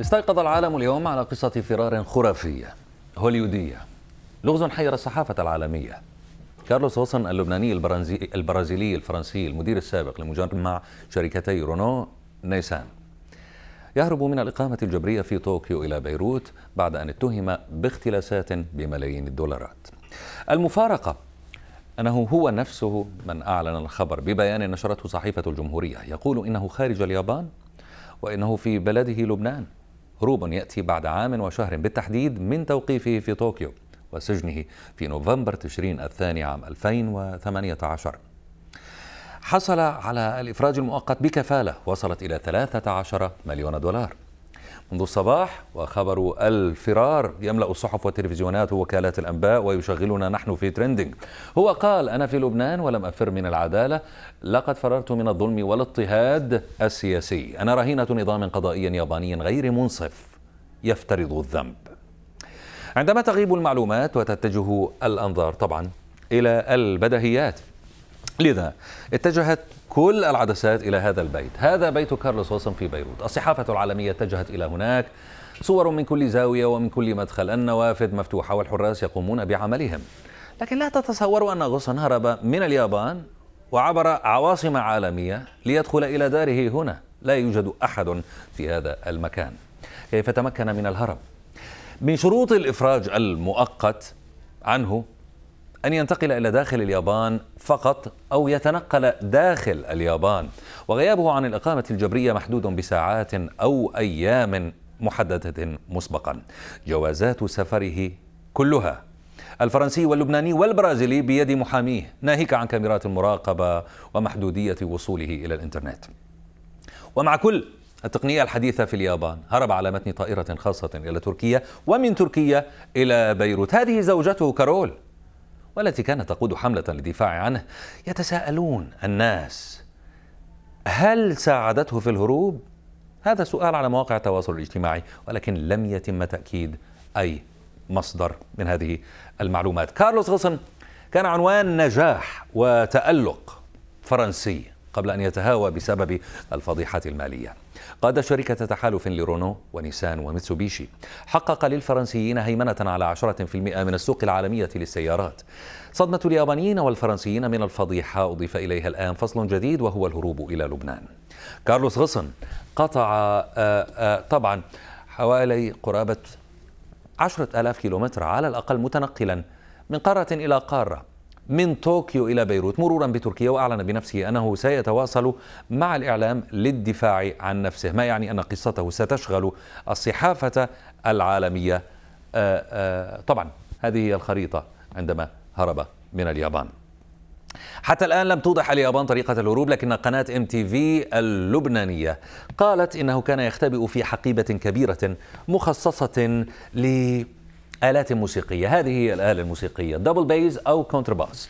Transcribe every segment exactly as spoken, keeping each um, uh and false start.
استيقظ العالم اليوم على قصة فرار خرافية هوليودية، لغز حير الصحافة العالمية. كارلوس غصن اللبناني البرازيلي الفرنسي المدير السابق لمجمع شركتي رونو نيسان يهرب من الإقامة الجبرية في طوكيو إلى بيروت بعد أن اتهم باختلاسات بملايين الدولارات. المفارقة أنه هو نفسه من أعلن الخبر ببيان نشرته صحيفة الجمهورية، يقول إنه خارج اليابان وإنه في بلده لبنان، هروب يأتي بعد عام وشهر بالتحديد من توقيفه في طوكيو وسجنه في نوفمبر تشرين الثاني عام ألفين وثمانية عشر. حصل على الإفراج المؤقت بكفالة وصلت إلى ثلاثة عشر مليون دولار. منذ الصباح وخبر الفرار يملأ الصحف والتلفزيونات ووكالات الأنباء ويشغلنا نحن في تريندينج. هو قال: أنا في لبنان ولم أفر من العدالة، لقد فررت من الظلم والاضطهاد السياسي، أنا رهينة نظام قضائي ياباني غير منصف يفترض الذنب. عندما تغيب المعلومات وتتجه الأنظار طبعا إلى البديهيات، لذا اتجهت كل العدسات إلى هذا البيت. هذا بيت كارلوس غصن في بيروت. الصحافة العالمية اتجهت إلى هناك، صور من كل زاوية ومن كل مدخل، النوافذ مفتوحة والحراس يقومون بعملهم. لكن لا تتصوروا أن غصن هرب من اليابان وعبر عواصم عالمية ليدخل إلى داره هنا، لا يوجد أحد في هذا المكان. كيف تمكن من الهرب؟ من شروط الإفراج المؤقت عنه أن ينتقل إلى داخل اليابان فقط أو يتنقل داخل اليابان، وغيابه عن الإقامة الجبرية محدود بساعات أو أيام محددة مسبقا. جوازات سفره كلها، الفرنسي واللبناني والبرازيلي، بيد محاميه، ناهيك عن كاميرات المراقبة ومحدودية وصوله إلى الإنترنت. ومع كل التقنية الحديثة في اليابان هرب على متن طائرة خاصة إلى تركيا ومن تركيا إلى بيروت. هذه زوجته كارول، والتي كانت تقود حملة للدفاع عنه. يتساءلون الناس، هل ساعدته في الهروب؟ هذا سؤال على مواقع التواصل الاجتماعي، ولكن لم يتم تأكيد أي مصدر من هذه المعلومات. كارلوس غصن كان عنوان نجاح وتألق فرنسي قبل أن يتهاوى بسبب الفضيحة المالية. قاد شركة تحالف لرونو ونيسان وميتسوبيشي، حقق للفرنسيين هيمنة على عشرة بالمئة من السوق العالمية للسيارات. صدمة اليابانيين والفرنسيين من الفضيحة أضيف إليها الآن فصل جديد وهو الهروب إلى لبنان. كارلوس غصن قطع آآ آآ طبعا حوالي قرابة عشرة آلاف كيلومتر على الأقل متنقلا من قارة إلى قارة، من طوكيو إلى بيروت مرورا بتركيا، وأعلن بنفسه أنه سيتواصل مع الإعلام للدفاع عن نفسه، ما يعني أن قصته ستشغل الصحافة العالمية. آآ آآ طبعا هذه هي الخريطة عندما هرب من اليابان. حتى الآن لم توضح اليابان طريقة الهروب، لكن قناة ام تي في اللبنانية قالت إنه كان يختبئ في حقيبة كبيرة مخصصة ل آلات موسيقية. هذه هي الآلة الموسيقية، دبل بيز أو كونترباس،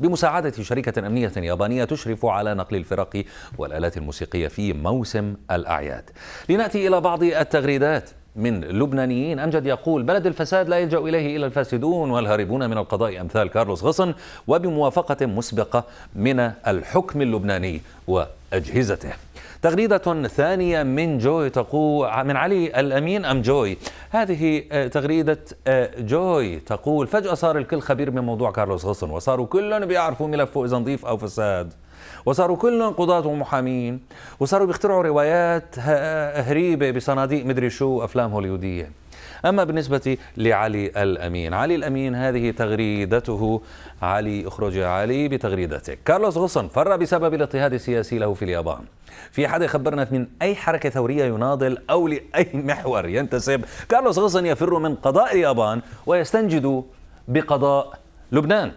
بمساعدة شركة أمنية يابانية تشرف على نقل الفرق والآلات الموسيقية في موسم الأعياد. لنأتي إلى بعض التغريدات من لبنانيين. أمجد يقول: بلد الفساد لا يلجأ إليه إلا الفاسدون والهاربون من القضاء أمثال كارلوس غصن، وبموافقة مسبقة من الحكم اللبناني وأجهزته. تغريدة ثانية من جوي تقول، من علي الأمين أم جوي؟ هذه تغريدة جوي تقول: فجأة صار الكل خبير من موضوع كارلوس غصن، وصاروا كلهم بيعرفوا ملفه إذا نظيف أو فساد، وصاروا كلهم قضاة ومحامين، وصاروا بيخترعوا روايات هريبة بصناديق مدري شو أفلام هوليودية. أما بالنسبة لعلي الأمين، علي الأمين هذه تغريدته: علي اخرج يا علي بتغريدتك، كارلوس غصن فر بسبب الاضطهاد السياسي له في اليابان. في حدا يخبرنا من أي حركة ثورية يناضل أو لأي محور ينتسب؟ كارلوس غصن يفر من قضاء اليابان ويستنجد بقضاء لبنان.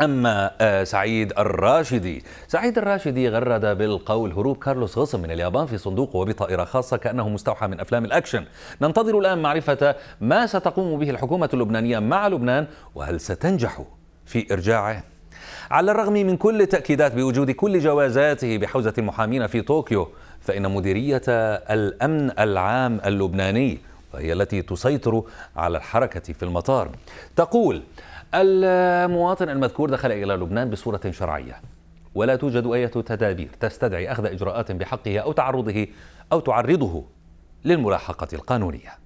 أما سعيد الراشدي، سعيد الراشدي غرد بالقول: هروب كارلوس غصن من اليابان في صندوق وبطائرة خاصة كأنه مستوحى من أفلام الأكشن. ننتظر الآن معرفة ما ستقوم به الحكومة اللبنانية مع لبنان، وهل ستنجح في إرجاعه؟ على الرغم من كل التأكيدات بوجود كل جوازاته بحوزة المحامين في طوكيو، فإن مديرية الأمن العام اللبناني، وهي التي تسيطر على الحركة في المطار، تقول: المواطن المذكور دخل إلى لبنان بصورة شرعية، ولا توجد أي تدابير تستدعي أخذ إجراءات بحقه أو تعرضه أو تعرضه للملاحقة القانونية.